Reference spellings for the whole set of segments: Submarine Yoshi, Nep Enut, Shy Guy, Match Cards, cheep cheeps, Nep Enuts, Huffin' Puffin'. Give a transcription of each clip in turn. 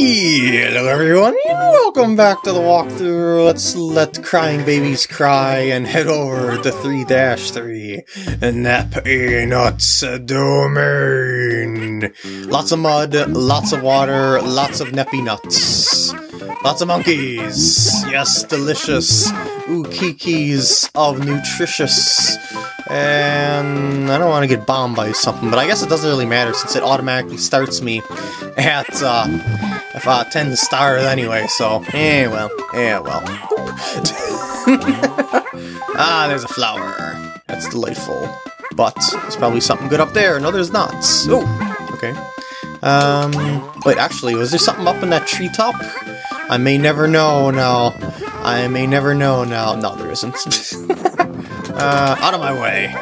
Hello everyone, and welcome back to the walkthrough. Let's let crying babies cry and head over to 3-3, Nep Enuts domain. Lots of mud, lots of water, lots of Nep Enuts. Lots of monkeys. Yes, delicious. Ooh, kikis of nutritious. And I don't want to get bombed by something, but I guess it doesn't really matter since it automatically starts me at 10 stars anyway, so eh well. Ah, there's a flower. That's delightful. But there's probably something good up there. No, there's not. Oh, okay. Wait, actually, was there something up in that treetop? I may never know now. No, there isn't. Out of my way.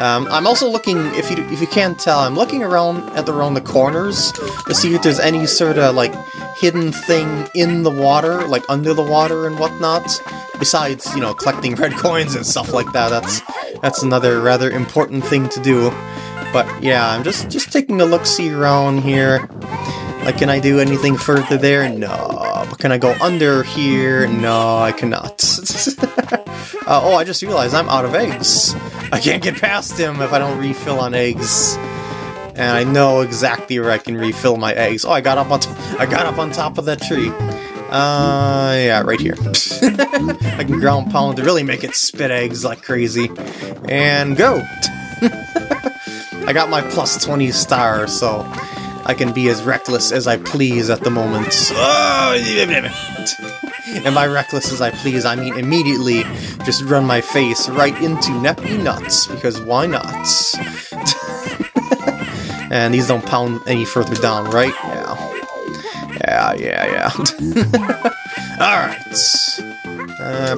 I'm also looking, if you can't tell, I'm looking around the corners to see if there's any sort of, like, hidden thing in the water, like under the water and whatnot. Besides, you know, collecting red coins and stuff like that. That's another rather important thing to do. But yeah, I'm just taking a look-see around here. Like, can I do anything further there? No. But can I go under here? No, I cannot. Oh, I just realized I'm out of eggs. I can't get past him if I don't refill on eggs. And I know exactly where I can refill my eggs. Oh, I got up on top of that tree. Yeah, right here. I can ground pound to really make it spit eggs like crazy. And go! I got my plus 20 stars, so I can be as reckless as I please at the moment. And by reckless as I please, I mean immediately just run my face right into Nep Enuts, because why not? And these don't pound any further down, right? Yeah. Alright.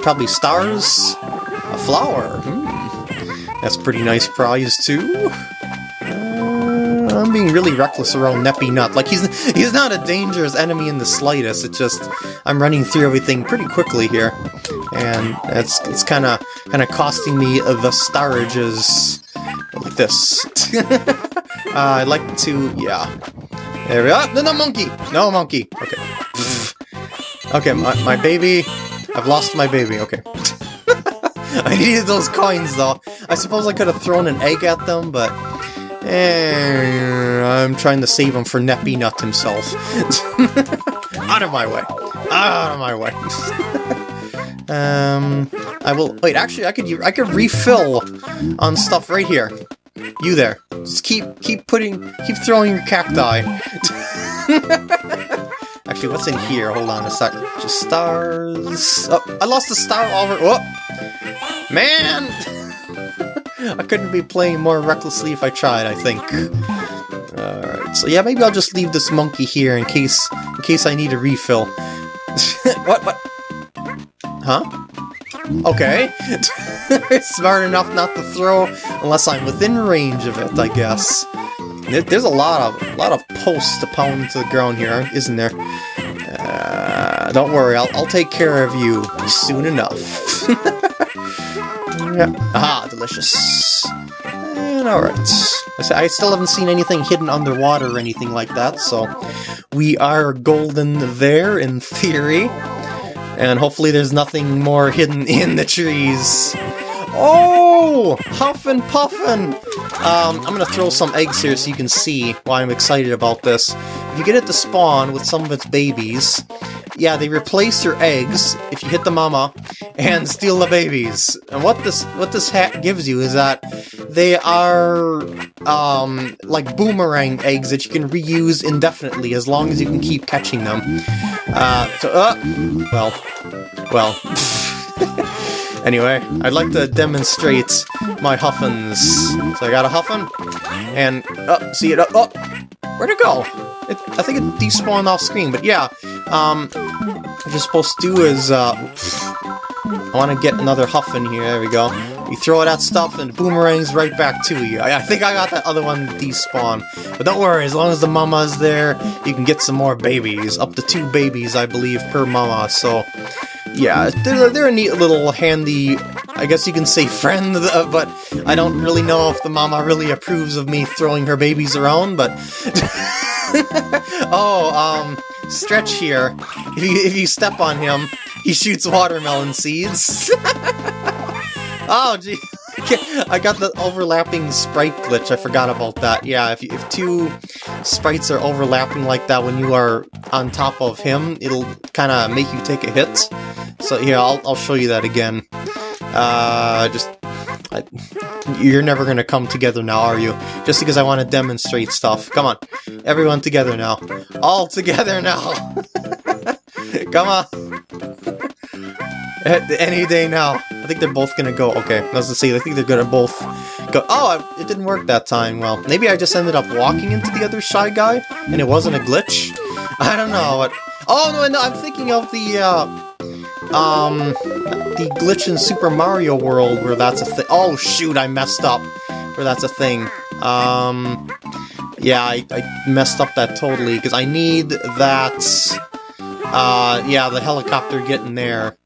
Probably stars. A flower. That's pretty nice prize, too. I'm being really reckless around Nep Enut. Like, he's not a dangerous enemy in the slightest. It's just I'm running through everything pretty quickly here, and it's kind of costing me the starages. Like this. I'd like to, yeah. There we are. No monkey. No monkey. Okay. Okay, my baby. I've lost my baby. Okay. I needed those coins though. I suppose I could have thrown an egg at them, but. And I'm trying to save him for Nep Enut himself. Out of my way. I will wait. Actually, I could refill on stuff right here. You there? Just keep throwing your cacti. Actually, what's in here? Hold on a second. Just stars. Oh, I lost the star over. Oh, man. I couldn't be playing more recklessly if I tried, I think. Alright, so yeah, maybe I'll just leave this monkey here in case I need a refill. What? Huh? Okay. It's smart enough not to throw unless I'm within range of it, I guess. There's a lot of posts to pound to the ground here, isn't there? Don't worry, I'll take care of you soon enough. Yeah. Aha, delicious. And alright. I still haven't seen anything hidden underwater or anything like that, so we are golden there, in theory. And hopefully there's nothing more hidden in the trees. Oh! Huffin' Puffin'! I'm gonna throw some eggs here so you can see why I'm excited about this. If you get it to spawn with some of its babies, yeah, they replace your eggs if you hit the mama and steal the babies. And what this hat gives you is that they are like boomerang eggs that you can reuse indefinitely as long as you can keep catching them. Anyway, I'd like to demonstrate my Huffins. So I got a Huffin, and see it. Oh, where'd it go? I think it despawned off screen, but yeah. What you're supposed to do is, I want to get another Huffin here, there we go. You throw it at stuff and boomerangs right back to you. I think I got that other one despawn. But don't worry, as long as the mama's there, you can get some more babies. Up to 2 babies, I believe, per mama, so. Yeah, they're a neat little handy I guess you can say friend, but I don't really know if the mama really approves of me throwing her babies around, but... Stretch here. If you step on him, he shoots watermelon seeds. Oh, gee. I got the overlapping sprite glitch, I forgot about that. Yeah, if two sprites are overlapping like that when you are on top of him, it'll kind of make you take a hit. So yeah, I'll show you that again. You're never gonna come together now, are you? Just because I want to demonstrate stuff. Come on, everyone together now. All together now! Come on! Any day now. I think they're both gonna go. Okay, let's see. I think they're gonna both go. Oh, it didn't work that time. Well, maybe I just ended up walking into the other Shy Guy, and it wasn't a glitch. I don't know. Oh no, I'm thinking of the glitch in Super Mario World where that's a thing. Oh shoot, I messed up. Where that's a thing. Yeah, I messed up that totally because I need that. Yeah, the helicopter getting there.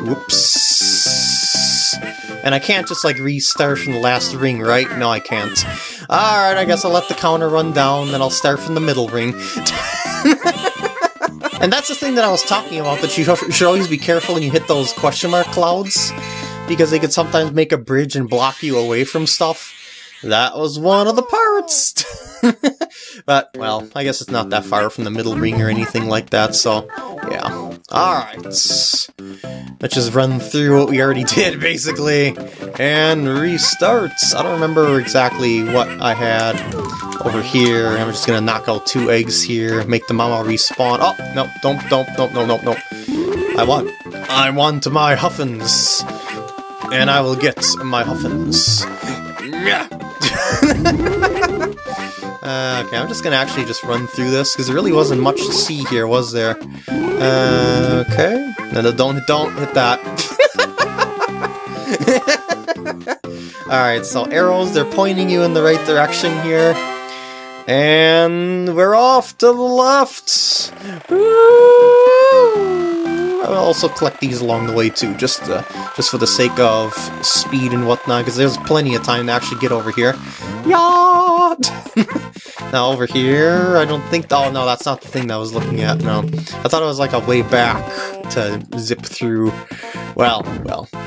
Whoops. And I can't just, like, restart from the last ring, right? No, I can't. Alright, I guess I'll let the counter run down, then I'll start from the middle ring. And that's the thing that I was talking about, that you should always be careful when you hit those question mark clouds, because they could sometimes make a bridge and block you away from stuff. That was one of the parts! But, well, I guess it's not that far from the middle ring or anything like that, so, yeah. Alright. Let's just run through what we already did, basically. And restart! I don't remember exactly what I had over here. I'm just gonna knock out 2 eggs here, make the mama respawn. Oh, no, don't. I want to my Huffins. And I will get my Huffins. Yeah. Okay, I'm just gonna actually just run through this because there really wasn't much to see here, was there? Okay. No, don't hit that. Alright, so arrows, they're pointing you in the right direction here. And we're off to the left! Woo! I'll also collect these along the way too, just for the sake of speed and whatnot, because there's plenty of time to actually get over here. Yaw! Now over here, I don't think... Oh no, that's not the thing that I was looking at, no. I thought it was like a way back to zip through. Well.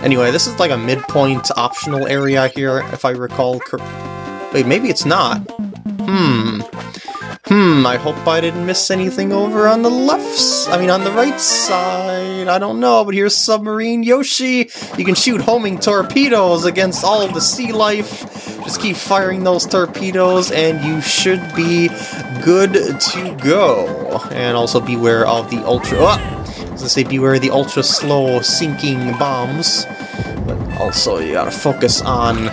Anyway, this is like a midpoint optional area here, if I recall Wait, maybe it's not. I hope I didn't miss anything over on the on the right side. I don't know, but here's Submarine Yoshi. You can shoot homing torpedoes against all of the sea life. Just keep firing those torpedoes and you should be good to go. And also beware of the ultra... I was gonna say beware of the ultra slow sinking bombs. But also you gotta focus on...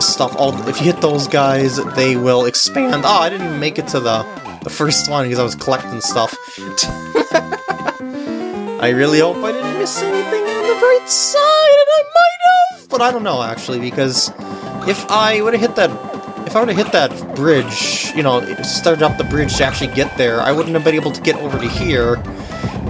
stuff. If you hit those guys, they will expand. Oh, I didn't even make it to the first one because I was collecting stuff. I really hope I didn't miss anything on the right side, and I might have, but I don't know actually, because if I would have hit that bridge, you know, it started up the bridge to actually get there, I wouldn't have been able to get over to here.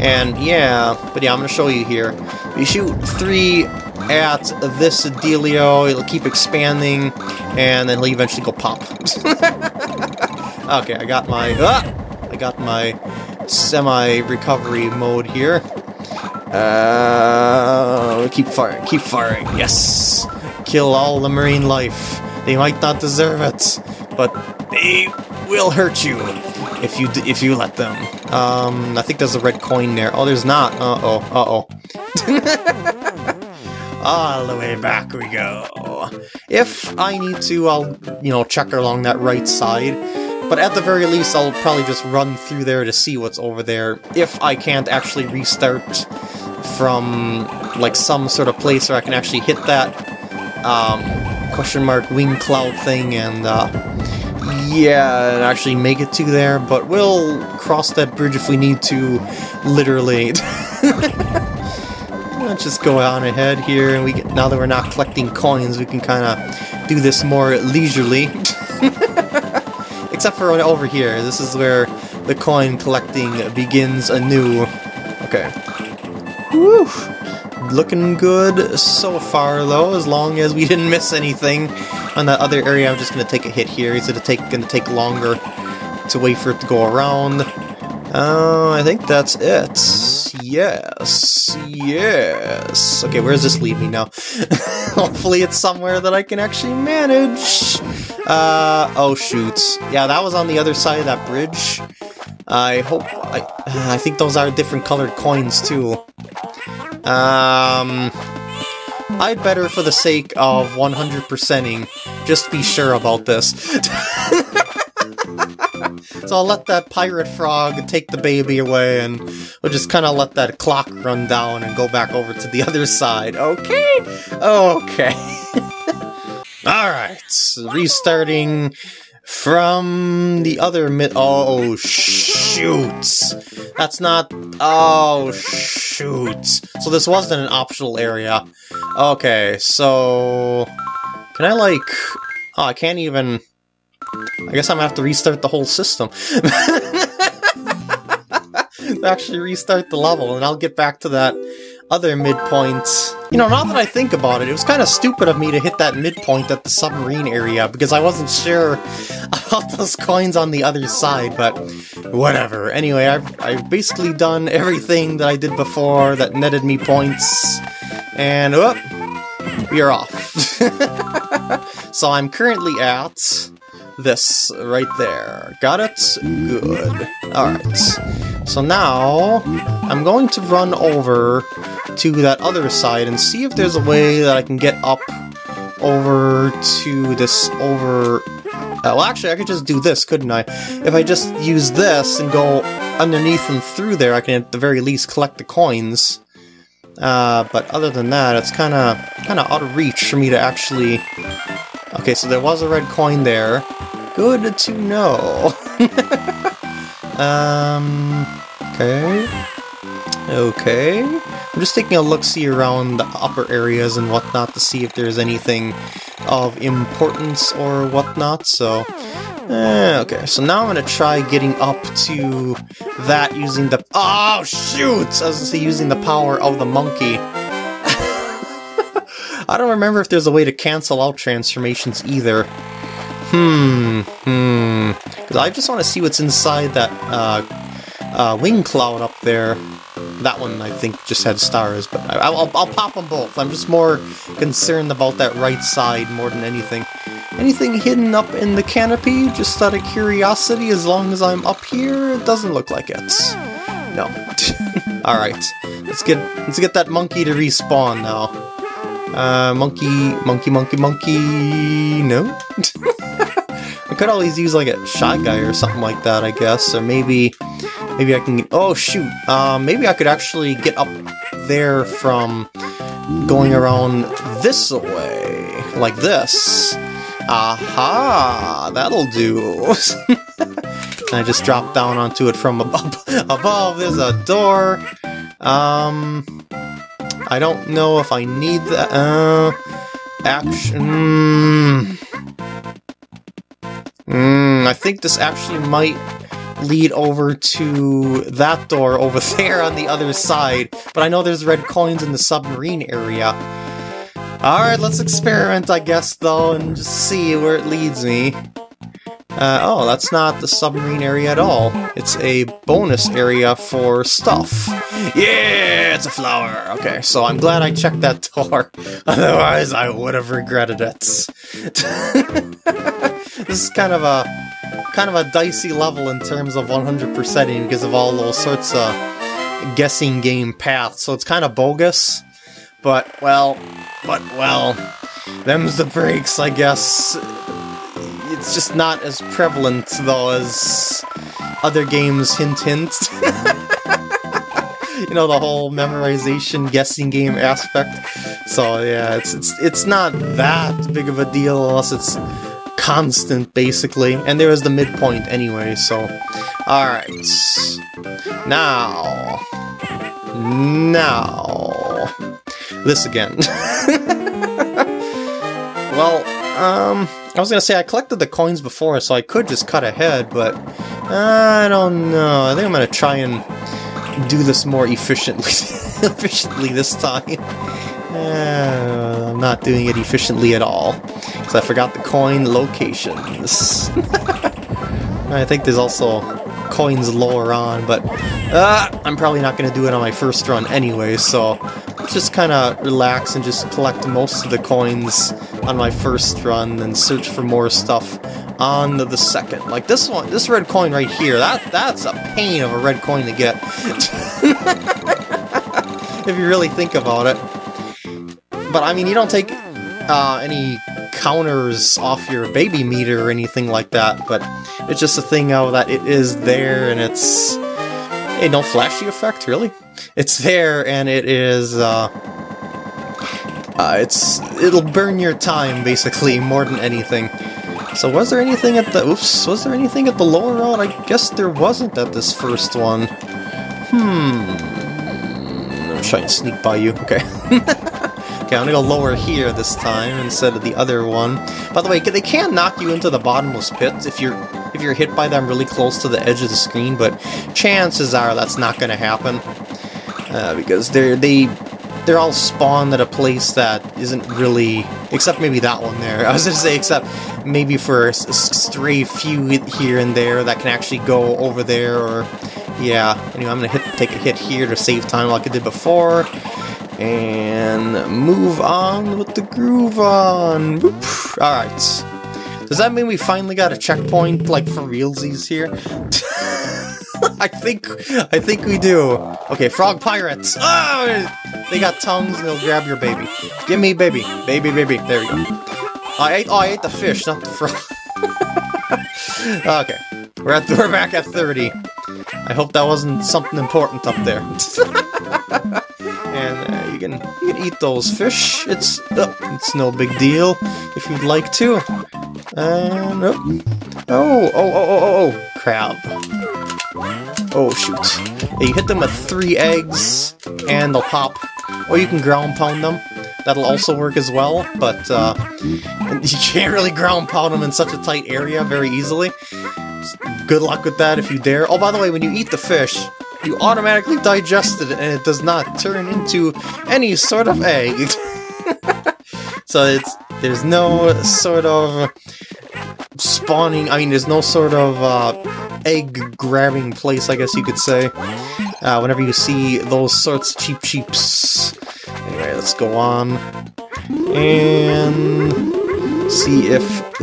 And yeah, I'm gonna show you here. You shoot 3 at this dealio, it'll keep expanding, and then it'll eventually go pop. Okay, I got my semi-recovery mode here. Keep firing, yes! Kill all the marine life. They might not deserve it, but they will hurt you if you let them. I think there's a red coin there. Oh, there's not. Uh-oh. All the way back we go. If I need to, I'll, check along that right side. But at the very least, I'll probably just run through there to see what's over there. If I can't actually restart from, like, some sort of place where I can actually hit that, question mark wing cloud thing and, yeah, and actually make it to there. But we'll cross that bridge if we need to, literally. Let's just go on ahead here, and now that we're not collecting coins, we can kind of do this more leisurely. Except for over here, this is where the coin collecting begins anew. Okay. Woo! looking good so far, though, as long as we didn't miss anything. On that other area, I'm just going to take a hit here. It's going to take longer to wait for it to go around. I think that's it. Yes. Yes. Okay, where does this lead me now? Hopefully it's somewhere that I can actually manage. Oh, shoot. Yeah, that was on the other side of that bridge. I hope... I think those are different colored coins, too. I'd better, for the sake of 100%ing, just be sure about this. So I'll let that pirate frog take the baby away, and we'll just kind of let that clock run down and go back over to the other side. Okay? Okay. Alright, so restarting from the other oh, shoot! That's not... Oh, shoot. So this wasn't an optional area. Okay, so... Can I, like... Oh, I can't even... I guess I'm gonna have to restart the whole system. Actually restart the level, and I'll get back to that other midpoint. You know, now that I think about it, it was kind of stupid of me to hit that midpoint at the submarine area, because I wasn't sure about those coins on the other side, but whatever. Anyway, I've basically done everything that I did before that netted me points, and whoop, we are off. So I'm currently at... this right there. Got it? Good. Alright. So now, I'm going to run over to that other side and see if there's a way that I can get up over to this over... well, actually, I could just do this, couldn't I? If I just use this and go underneath and through there, I can at the very least collect the coins. But other than that, it's kind of out of reach for me to actually... Okay, so there was a red coin there. Good to know. Okay. Okay. I'm just taking a look-see around the upper areas and whatnot to see if there's anything of importance or whatnot, so... okay, so now I'm gonna try getting up to that using the... Oh, shoot! I was gonna say using the power of the monkey. I don't remember if there's a way to cancel out transformations either. Because I just want to see what's inside that wing cloud up there. That one, I think, just had stars, but I'll pop them both. I'm just more concerned about that right side more than anything. Anything hidden up in the canopy? Just out of curiosity, as long as I'm up here? It doesn't look like it. No. Alright. Let's get that monkey to respawn now. Monkey, no? I could always use, like, a Shy Guy or something like that, I guess, or maybe I can, oh, shoot, maybe I could actually get up there from going around this way, like this. Aha, that'll do. And I just dropped down onto it from above, there's a door. I don't know if I need that, action... I think this actually might lead over to that door over there on the other side, but I know there's red coins in the submarine area. Alright, let's experiment, I guess, though, and just see where it leads me. Oh, that's not the submarine area at all. It's a bonus area for stuff. Yeah, it's a flower! Okay, so I'm glad I checked that door. Otherwise, I would have regretted it. This is kind of a dicey level in terms of 100%ing because of all those sorts of guessing game paths, so it's kind of bogus. But well, them's the breaks, I guess. It's just not as prevalent, though, as other games, hint. You know, the whole memorization guessing game aspect. So, yeah, it's not that big of a deal unless it's constant, basically. And there is the midpoint anyway, so... Alright. Now... This again. Well, I was gonna say, I collected the coins before, so I could just cut ahead, but... I don't know. I think I'm gonna try and do this more efficiently. efficiently this time. I'm not doing it efficiently at all, because I forgot the coin locations. I think there's also coins lower on, but I'm probably not going to do it on my first run anyway, so just kind of relax and just collect most of the coins on my first run and search for more stuff on the second. Like this one, this red coin right here, that's a pain of a red coin to get. If you really think about it. But I mean, you don't take any counters off your baby meter or anything like that, but it's just a thing of that it is there, and it's... Hey, no flashy effect, really? It's there, and it is, it'll burn your time, basically, more than anything. So was there anything at the... Oops, was there anything at the lower route? I guess there wasn't at this first one. I'm trying to sneak by you. Okay. Okay, I'm gonna go lower here this time instead of the other one. By the way, they can knock you into the bottomless pit if you're hit by them really close to the edge of the screen, but chances are that's not gonna happen because they're all spawned at a place that isn't really, except maybe that one there. I was gonna say except maybe for a stray few here and there that can actually go over there or yeah. Anyway, I'm gonna take a hit here to save time like I did before. And move on with the groove on. Alright. Does that mean we finally got a checkpoint, like for realsies here? I think we do. Okay, frog pirates. Oh, they got tongues and they'll grab your baby. Give me baby. Baby, baby. There we go. I ate the fish, not the frog. Okay. We're back at 30. I hope that wasn't something important up there. And you can eat those fish. It's no big deal if you'd like to. Oh, crab. Oh shoot! Yeah, you hit them with 3 eggs, and they'll pop. Or you can ground pound them. That'll also work as well. But you can't really ground pound them in such a tight area very easily. Good luck with that if you dare. Oh, by the way, when you eat the fish, you automatically digest it, and it does not turn into any sort of egg. So there's no sort of spawning, I mean, there's no sort of egg-grabbing place, I guess you could say, whenever you see those sorts of cheep cheeps. Anyway, let's go on, and see if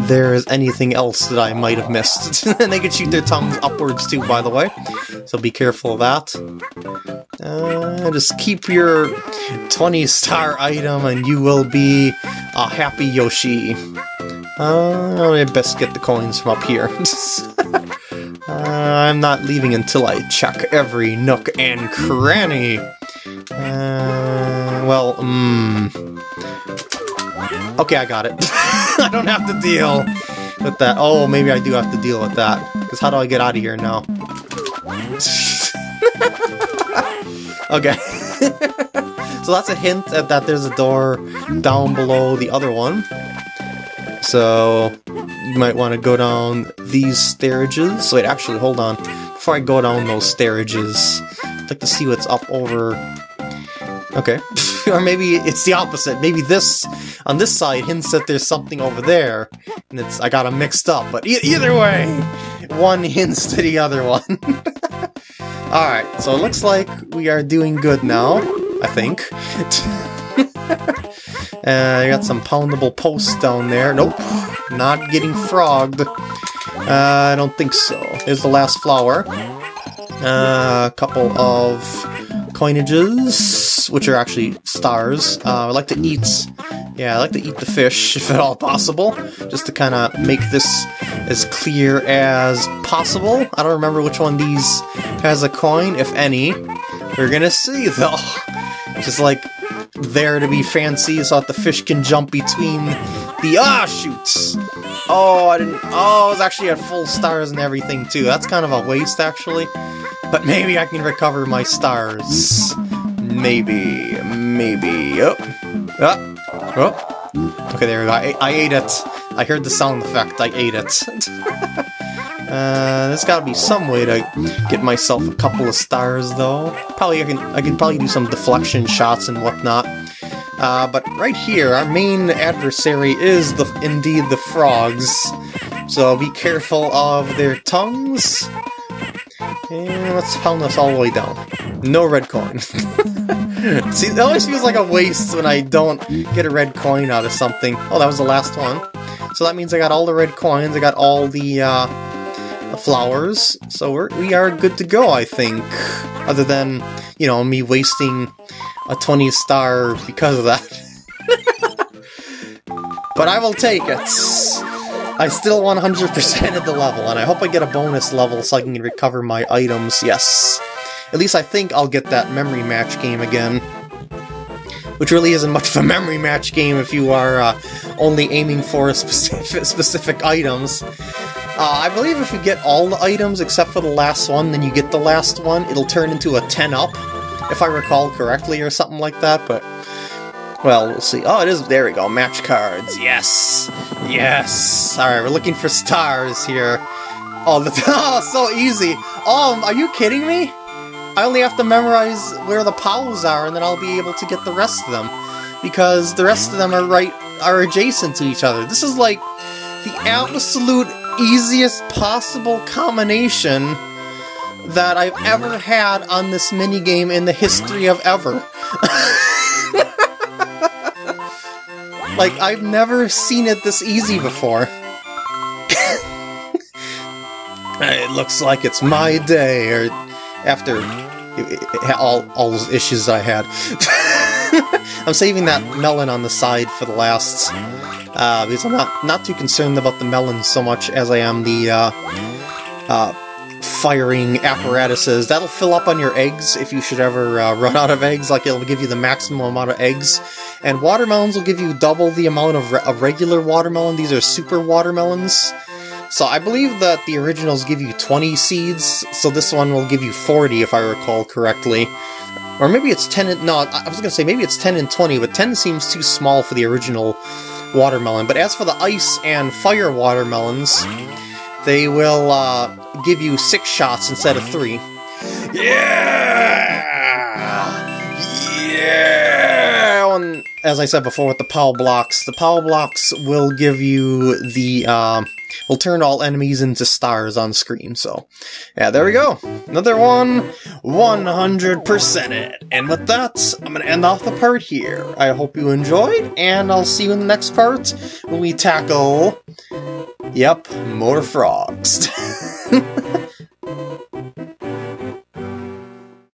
there is anything else that I might have missed. And they can shoot their thumbs upwards too, by the way. So be careful of that. Just keep your 20-star item and you will be a happy Yoshi. I best get the coins from up here. I'm not leaving until I check every nook and cranny. Okay, I got it. I don't have to deal with that. Oh, maybe I do have to deal with that. Because how do I get out of here now? Okay. So that's a hint at that there's a door down below the other one. So you might want to go down these stairages. Wait, actually, hold on. Before I go down those stairages, I'd like to see what's up over... Okay. Or maybe it's the opposite. Maybe this, on this side, hints that there's something over there. And I got them mixed up, but either way, one hints to the other one. Alright, so it looks like we are doing good now, I think. I got some poundable posts down there. Nope, not getting frogged. I don't think so. There's the last flower. A couple of coinages, which are actually stars. I like to eat, I like to eat the fish if at all possible, just to kind of make this as clear as possible. I don't remember which one these has a coin, if any. We're gonna see though. Just like there to be fancy, so that the fish can jump between the shoots. Oh, it's actually at full stars and everything too. That's kind of a waste actually. But maybe I can recover my stars. Maybe. Oh. Okay, there we go. I ate it. I heard the sound effect. I ate it. There's gotta be some way to get myself a couple of stars, though. Probably I can probably do some deflection shots and whatnot. But right here, our main adversary is indeed the frogs. So be careful of their tongues. And let's pound this all the way down. No red coin. See, it always feels like a waste when I don't get a red coin out of something. Oh, that was the last one. So that means I got all the red coins, I got all the flowers, so we are good to go, I think. Other than, you know, me wasting a 20 star because of that. But I will take it. I still 100%ed the level, and I hope I get a bonus level so I can recover my items, yes. At least I think I'll get that memory match game again. Which really isn't much of a memory match game if you are only aiming for specific items. I believe if you get all the items except for the last one, then you get the last one, it'll turn into a 10-up, if I recall correctly or something like that, but... Well, we'll see. Oh, it is... There we go. Match cards. Yes! Yes! Alright, we're looking for stars here. Oh, so easy! Oh, are you kidding me? I only have to memorize where the POWs are, and then I'll be able to get the rest of them. Because the rest of them are adjacent to each other. This is like the absolute easiest possible combination that I've ever had on this minigame in the history of ever. Like, I've never seen it this easy before. It looks like it's my day, or after... all those issues I had. I'm saving that melon on the side for the last, because I'm not too concerned about the melon so much as I am the firing apparatuses. That'll fill up on your eggs if you should ever run out of eggs. Like, it'll give you the maximum amount of eggs. And watermelons will give you double the amount of a regular watermelon. These are super watermelons. So I believe that the originals give you 20 seeds, so this one will give you 40 if I recall correctly. Or maybe it's 10 and... No, I was gonna say maybe it's 10 and 20, but 10 seems too small for the original watermelon. But as for the ice and fire watermelons, they will give you 6 shots instead of 3. Yeah! Yeah! And as I said before with the power blocks will give you the... We'll turn all enemies into stars on screen, so... Yeah, there we go! Another one! 100% it! And with that, I'm gonna end off the part here. I hope you enjoyed, and I'll see you in the next part when we tackle... Yep, more frogs.